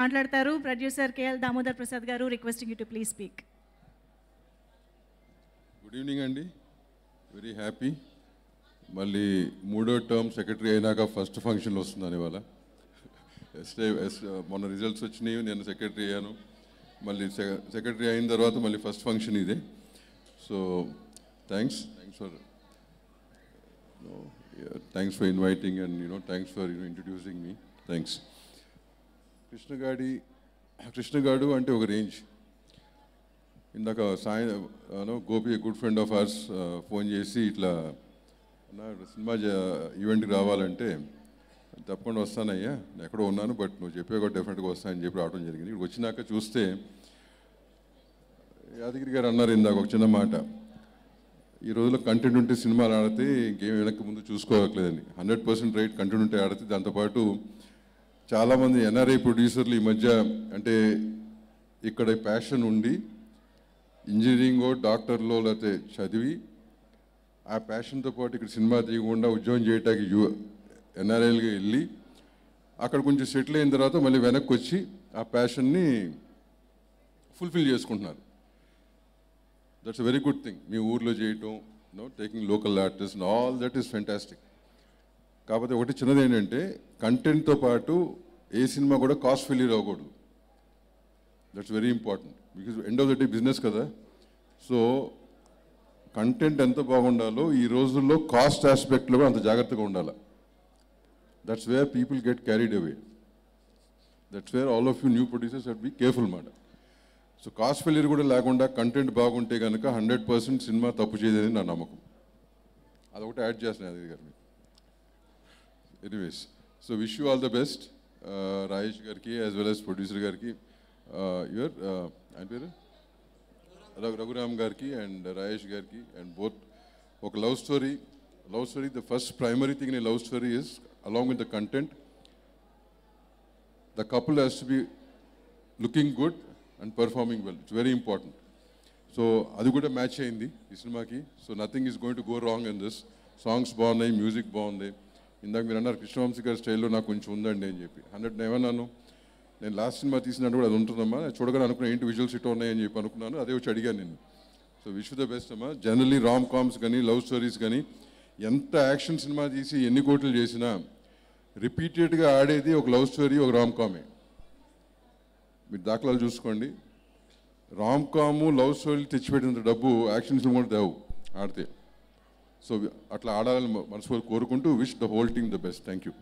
Maatladtaru, producer K L Damodar Prasadgaru, requesting you to please speak. Good evening, Andy. Very happy. Malli moodo term secretary ainaka first function lostundane vala. Yesterday, mona results vachinayi nenu secretary ayanu. Malli secretary ayin tarvata malli first function ide. So thanks for thanks for inviting and thanks for introducing me. Thanks. Krishna Gadu Ante Oka Range. Indaka Gopi, a good friend of ours, phone chesi itla cinema event ravalante tappకుండా వస్తానయ్యా ఎక్కడో ఉన్నాను but నువ్వు చెప్పే కూడా డెఫినెట్గా వస్తా అని చెప్పి రావడం జరిగింది. ఇక్కడ వచ్చినాక చూస్తే యాదగిరి గారు అన్నారు ఇందాక ఒక చిన్న మాట, ఈ రోజుల్లో కంటెంట్ ఉంటే సినిమాలు ఆడితే ఇంకేం వెనక్కి ముందు చూసుకోవట్లేదండి. 100% రైట్, కంటెంట్ ఉంటే ఆడితే. దాంతోపాటు చాలామంది ఎన్ఆర్ఐ ప్రొడ్యూసర్లు ఈ మధ్య అంటే ఇక్కడ ప్యాషన్ ఉండి ఇంజనీరింగో డాక్టర్లో లేకపోతే చదివి ఆ ప్యాషన్తో పాటు ఇక్కడ సినిమా తీయకుండా ఉద్యోగం చేయటానికి ఎన్ఆర్ఐలుగా వెళ్ళి అక్కడ కొంచెం సెటిల్ అయిన తర్వాత మళ్ళీ వెనక్కి వచ్చి ఆ ప్యాషన్ని ఫుల్ఫిల్ చేసుకుంటున్నారు. That's a very good thing. మీ ఊర్లో చేయటం, taking local artist all that is fantastic. కాకపోతే ఒకటి చిన్నది ఏంటంటే కంటెంట్తో పాటు ఏ సినిమా కూడా కాస్ట్ ఫెయిల్యూర్ అవ్వకూడదు. That's very important. Because end of the day business కదా. సో కంటెంట్ ఎంత బాగుండాలో ఈ రోజుల్లో కాస్ట్ ఆస్పెక్ట్లో కూడా అంత జాగ్రత్తగా ఉండాలి. That's where people get carried away. That's where all of you new producers have to be careful, madam. So cost failure kuda lagunda content baagunte ganaka 100% cinema tappu cheyadani na namakam. Adokati add chestunna Adhiri garu. Anyways, so wish you all the best, Rajesh Garki as well as producer Garki, your and peru Raghuram Garki and Rajesh Garki, and both oka love story. Love story, the first primary thing in a love story is, along with the content, the couple has to be looking good and performing well. It's very important. So adu kuda match ayindi ee cinema ki. So nothing is going to go wrong in this. Songs baagunnai, music baagundi. Indak meer annaru Krishnavamsi garu style lo naaku koncham undandi ani cheppi 100 నేను last cinema తీసినప్పుడు అది ఉంటుందమ్మా. నేను చూడగానే అనుకున్నా ఏంటి visuals it ఉన్నాయని చెప్పి అనుకున్నాను. అదే వచ్చి అడిగాను నేను. సో విష్ ద బెస్ట్ అమ్మా. జనరలీ రామ్ కామ్స్ కానీ లవ్ స్టోరీస్ కానీ ఎంత యాక్షన్ సినిమా తీసి ఎన్ని కోట్లు చేసినా రిపీటెడ్గా ఆడేది ఒక లవ్ స్టోరీ, ఒక రామ్ కామే. మీరు దాఖలాలు చూసుకోండి. రామ్ కాము లవ్ స్టోరీలు తెచ్చిపెట్టినంత డబ్బు యాక్షన్ సినిమా కూడా తేవు ఆడితే. సో అట్లా ఆడాలని మనసు కోరుకుంటూ wish the whole team the best. Thank you.